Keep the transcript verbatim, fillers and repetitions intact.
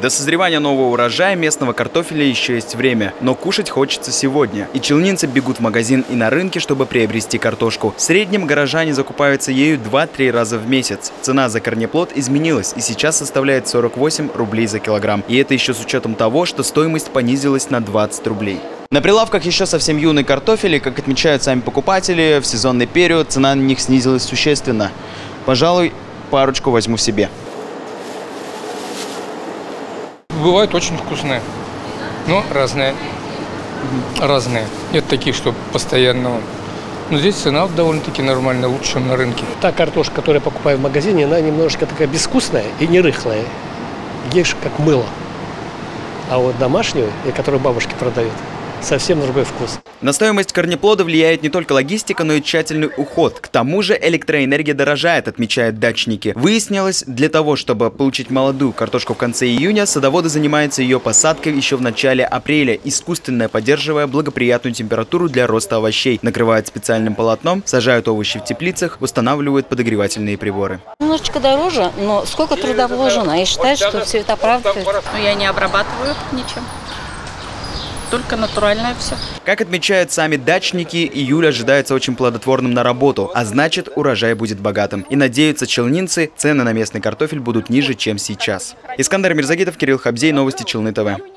До созревания нового урожая местного картофеля еще есть время, но кушать хочется сегодня. И челнинцы бегут в магазин и на рынке, чтобы приобрести картошку. В среднем горожане закупаются ею два-три раза в месяц. Цена за корнеплод изменилась и сейчас составляет сорок восемь рублей за килограмм. И это еще с учетом того, что стоимость понизилась на двадцать рублей. На прилавках еще совсем юный картофель, и, как отмечают сами покупатели, в сезонный период цена на них снизилась существенно. Пожалуй, парочку возьму себе. Бывают очень вкусные, но разные. Разные. Нет таких, что постоянного. Но здесь цена довольно-таки нормальная, лучше, чем на рынке. Та картошка, которую я покупаю в магазине, она немножко такая безвкусная и не рыхлая. Ешь как мыло. А вот домашнюю, которую бабушки продают, совсем другой вкус. На стоимость корнеплода влияет не только логистика, но и тщательный уход. К тому же электроэнергия дорожает, отмечают дачники. Выяснилось, для того, чтобы получить молодую картошку в конце июня, садоводы занимаются ее посадкой еще в начале апреля, искусственно поддерживая благоприятную температуру для роста овощей. Накрывают специальным полотном, сажают овощи в теплицах, устанавливают подогревательные приборы. Немножечко дороже, но сколько труда вложено. Я считаю, что все это оправдывает. Но я не обрабатываю ничем. Только натуральное все. Как отмечают сами дачники, июль ожидается очень плодотворным на работу, а значит, урожай будет богатым. И надеются челнинцы, цены на местный картофель будут ниже, чем сейчас. Искандар Мирзагидов, Кирилл Хабзей, новости Челны-ТВ.